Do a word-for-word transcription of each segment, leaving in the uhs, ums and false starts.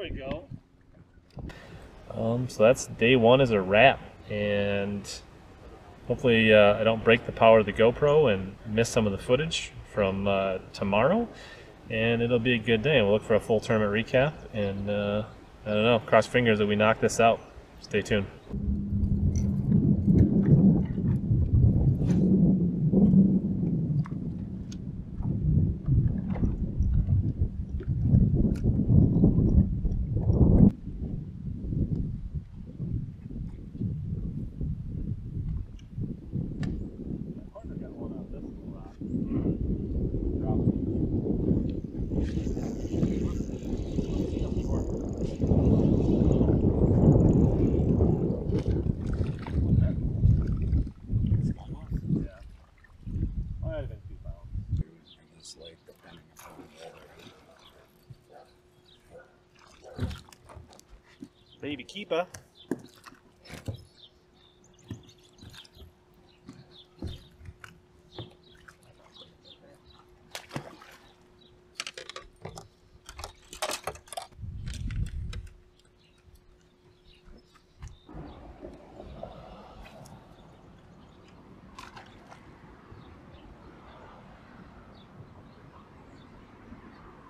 There we go. Um, so that's day one is a wrap, and hopefully uh, I don't break the power of the GoPro and miss some of the footage from uh, tomorrow. And it'll be a good day. We'll look for a full tournament recap, and uh, I don't know, cross fingers that we knock this out. Stay tuned. Baby keeper.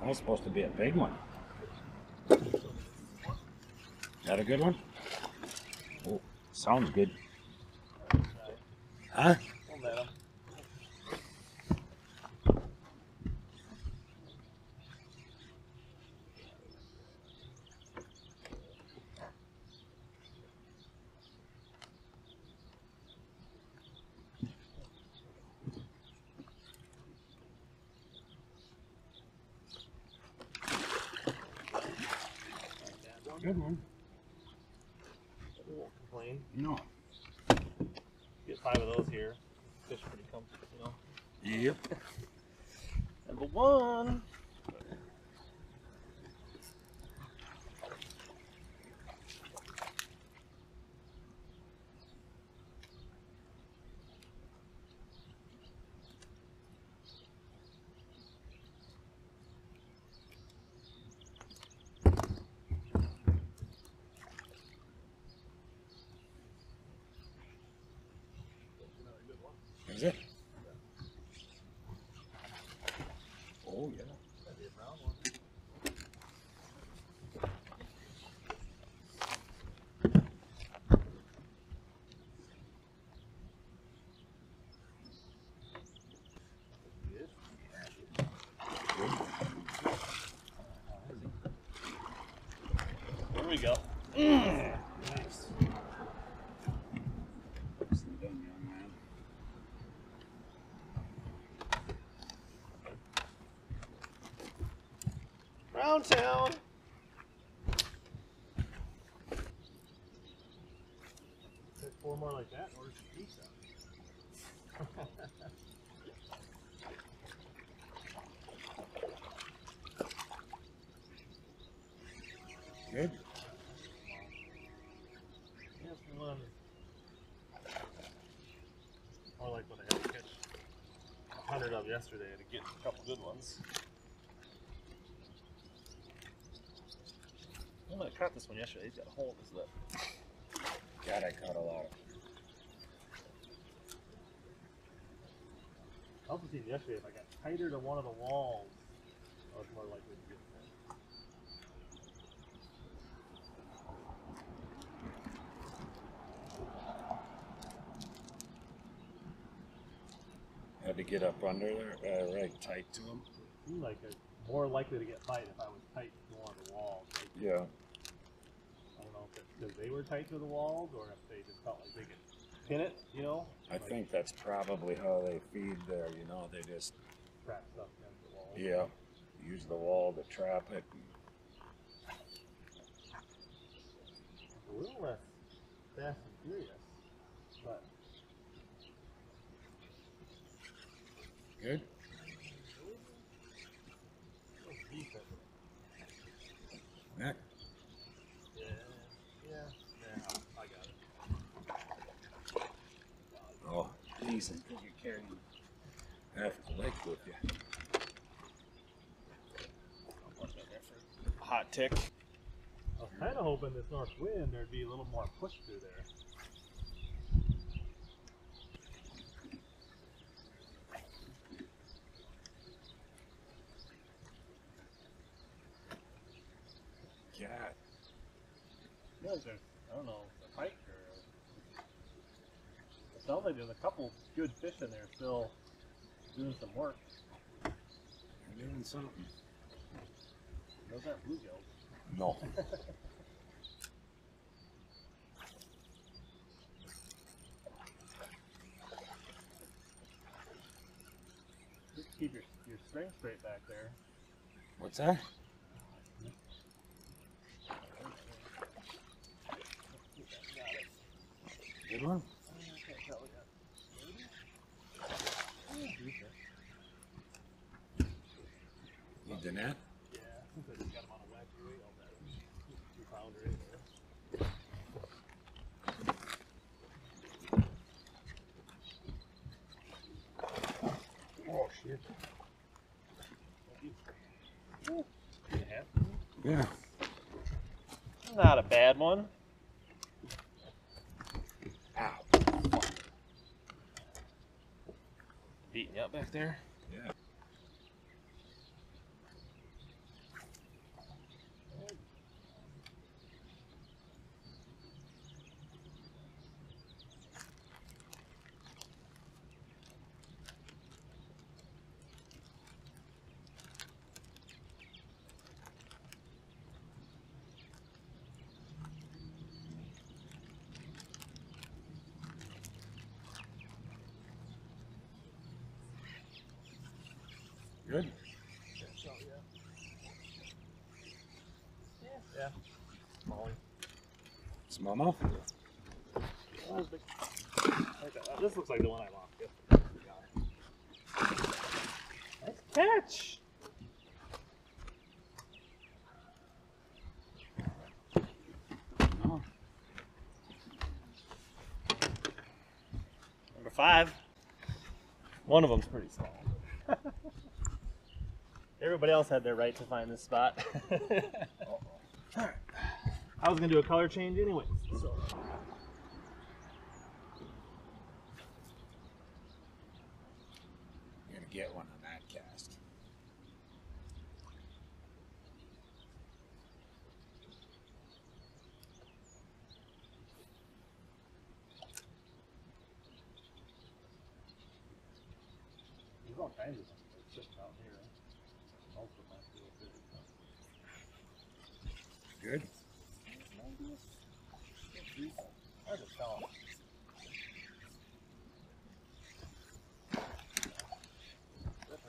That was supposed to be a big one. Is that a good one? Oh, sounds good. Huh? Good one. No. Get five of those here. Fish pretty comfortable, you know? Yep. Number one. Is it? Oh yeah. That'd be a brown one. There we go. Mm. Town. Four more like that, or just pizza. Good. Yes, one. More like when I had to catch a hundred of yesterday to get a couple good ones. I caught this one yesterday. He's got a hole in his lip. God, I caught a lot of them. I also seen yesterday if I got tighter to one of the walls, I was more likely to get it. Had to get up under there, uh, right tight to him. It seemed like a, more likely to get bite if I was tight to one of the walls. Like, yeah. Because they were tight to the walls, or if they just felt like they could pin it, you know? I like, think that's probably how they feed there, you know? They just trap stuff against the wall. Yeah, use the wall to trap it. It's a little less fast and furious, but. Good? Neck. Decent, because you're carrying half the lake with you. Hot tick. Kind of hoping this north wind there'd be a little more push through there. Yeah. Yeah, there's, I don't know, a pike or... It sounds like there's a couple good fish in there still doing some work. They're doing something. Those aren't bluegills. No. Just keep your, your string straight back there. What's that? Good one. Need the net? Yeah, I think I got him on a wacky weight on that. Two pounder in there. Oh shit. Yeah. Not a bad one. Beating you up back there? Yeah. Good. So, yeah. Yeah. Yeah. Small. Small mouth? Yeah. Oh, big. Like that. Oh, this looks like the one I lost yesterday. Nice catch! Oh. Number five. One of them's pretty small. Everybody else had their right to find this spot. Alright. I was gonna do a color change anyways. So. You're gonna get one on that cast. There's all kinds of them just out here. Good.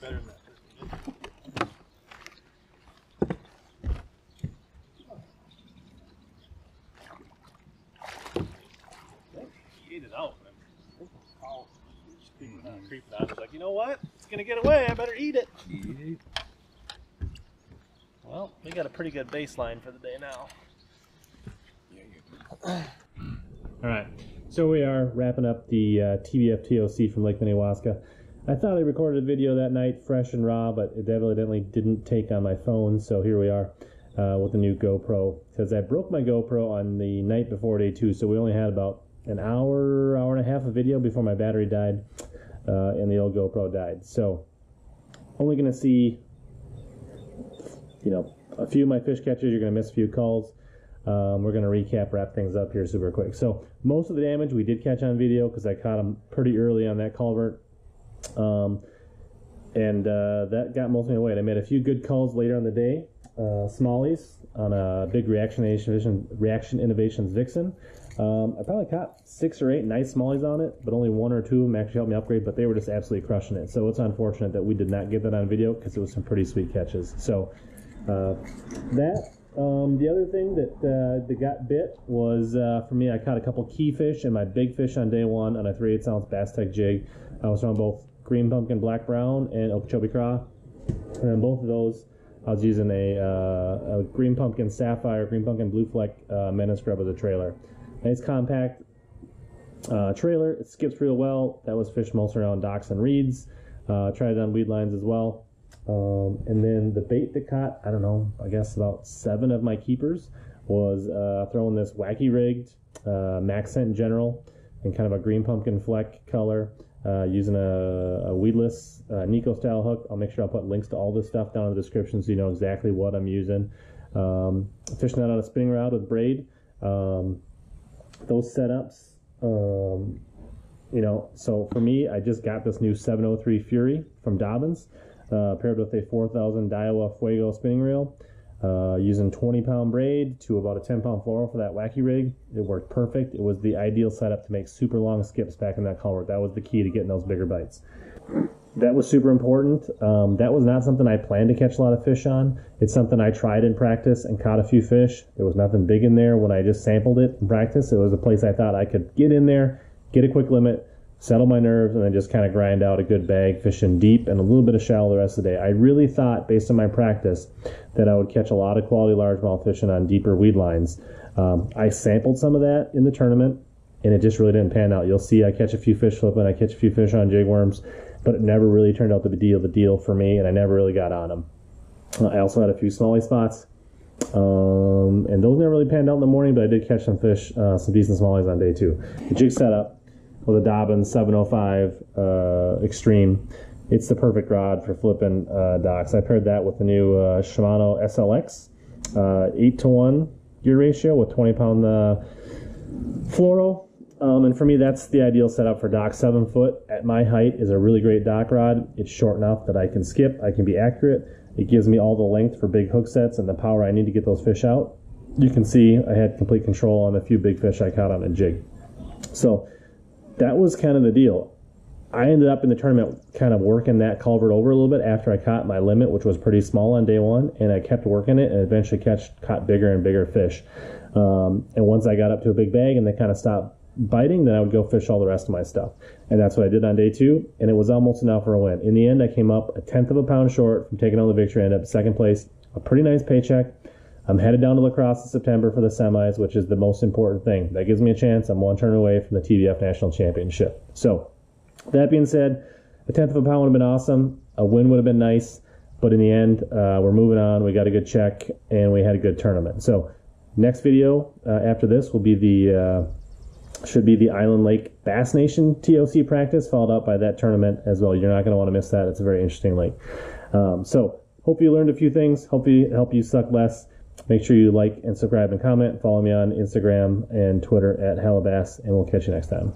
Better than that. He ate it out, but I'm just creeping out. He's like, you know what? It's gonna get away. I better eat it. Yeah. Well, we got a pretty good baseline for the day now. All right, so we are wrapping up the uh, T B F T O C from Lake Minnewaska. I thought I recorded a video that night, fresh and raw, but it evidently didn't take on my phone, so here we are uh, with the new GoPro. Because I broke my GoPro on the night before day two, so we only had about an hour, hour and a half of video before my battery died, uh, and the old GoPro died. So, only gonna see, you know, a few of my fish catches. You're going to miss a few calls. Um, we're going to recap, wrap things up here super quick. So most of the damage we did catch on video because I caught them pretty early on that culvert. Um, and uh, that got most of my weight. I made a few good calls later on the day. Uh, smallies on a big Reaction Innovations, Reaction Innovations Vixen. Um, I probably caught six or eight nice smallies on it, but only one or two of them actually helped me upgrade, but they were just absolutely crushing it. So it's unfortunate that we did not get that on video because it was some pretty sweet catches. So... Uh, that um, the other thing that, uh, that got bit was uh, for me, I caught a couple key fish and my big fish on day one on a three eighths ounce Bass Tech jig. I was throwing both green pumpkin, black brown, and Okeechobee Craw, and on both of those I was using a, uh, a green pumpkin sapphire, green pumpkin blue fleck uh, Menace Grub as a trailer. Nice compact uh, trailer. It skips real well. That was fish most around docks and reeds. Uh, tried it on weed lines as well. Um, and then the bait that caught, I don't know, I guess about seven of my keepers was uh, throwing this wacky rigged uh, Maxscent General in kind of a green pumpkin fleck color, uh, using a, a weedless uh, Nico style hook. I'll make sure I'll put links to all this stuff down in the description so you know exactly what I'm using. Um, fishing that on a spinning rod with braid. Um, those setups, um, you know, so for me, I just got this new seven oh three Fury from Dobyns, uh, paired with a four thousand Daiwa Fuego spinning reel, uh, using twenty pound braid to about a ten pound floral for that wacky rig. It worked perfect. It was the ideal setup to make super long skips back in that culvert. That was the key to getting those bigger bites. That was super important. Um, that was not something I planned to catch a lot of fish on. It's something I tried in practice and caught a few fish. There was nothing big in there when I just sampled it in practice. It was a place I thought I could get in there, get a quick limit, settle my nerves, and then just kind of grind out a good bag, fishing deep and a little bit of shallow the rest of the day. I really thought, based on my practice, that I would catch a lot of quality largemouth fishing on deeper weed lines. Um, I sampled some of that in the tournament, and it just really didn't pan out. You'll see I catch a few fish flipping, I catch a few fish on jig worms, but it never really turned out to be deal the deal for me, and I never really got on them. I also had a few smallie spots, um, and those never really panned out in the morning, but I did catch some fish, uh, some decent smallies on day two. The jig setup with a Dobyns seven oh five uh, Extreme. It's the perfect rod for flipping uh, docks. I paired that with the new uh, Shimano S L X, uh, eight to one gear ratio with twenty pound uh, fluoro. Um, and for me, that's the ideal setup for dock. Seven foot at my height is a really great dock rod. It's short enough that I can skip, I can be accurate. It gives me all the length for big hook sets and the power I need to get those fish out. You can see I had complete control on a few big fish I caught on a jig. So that was kind of the deal. I ended up in the tournament kind of working that culvert over a little bit after I caught my limit, which was pretty small on day one, and I kept working it and eventually catch, caught bigger and bigger fish. Um, and once I got up to a big bag and they kind of stopped biting, then I would go fish all the rest of my stuff, and that's what I did on day two, and it was almost enough for a win. In the end, I came up a tenth of a pound short from taking on the victory, ended up second place, a pretty nice paycheck. I'm headed down to La Crosse in September for the semis, which is the most important thing. That gives me a chance. I'm one turn away from the T B F National Championship. So that being said, a tenth of a pound would have been awesome, a win would have been nice, but in the end, uh, we're moving on. We got a good check and we had a good tournament. So next video uh, after this will be the uh, should be the Island Lake Bass Nation T O C practice, followed up by that tournament as well. You're not going to want to miss that. It's a very interesting lake. Um, so hope you learned a few things. Hope you help you suck less. Make sure you like and subscribe and comment. Follow me on Instagram and Twitter at HellaBass, and we'll catch you next time.